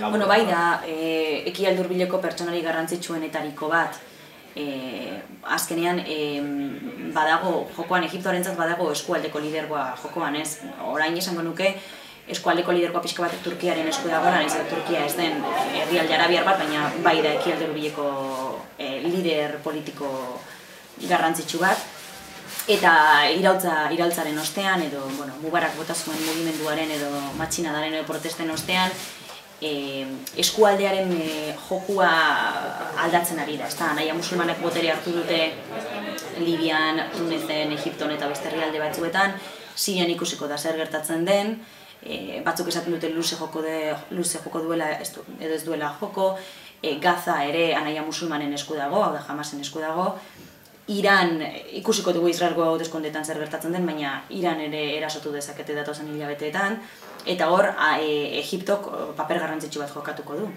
Bueno, bai da, Ekialde Hurbileko pertsonari garrantzitsuenetariko bat. Azkenean badago jokoan, Egiptoarentzat badago eskualdeko lidergoa jokoan, ez? Orain esango nuke eskualdeko lidergoa pixka bat Turkiaren esku dagoela, ez da Turkia ez den herrialde arabiar bat, baina bai da Ekialde Hurbileko lider politiko garrantzitsu bat. Eta iraultzaren ostean, edo, bueno, Mubarak bota zuen mugimenduaren edo matxinadaren edo protesten ostean, eskualdearen jokua aldatzen ari da, ezta? Nahia musulmanek botere hartu dute Libian, Tunisen, Egipton eta beste herrialde batzuetan, Sirian ikusiko da zer gertatzen den, batzuk esaten dute luze joko duela edo ez duela joko, Gaza ere anaia musulmanen esku dago, hau da Hamasen esku dago, Iran, ikusiko dugu Israelgo hauteskundeetan zer gertatzen den, baina Iran ere erasotu dezakete datozen hilabeteetan, eta hor Egiptok paper garrantzitsu bat jokatuko du.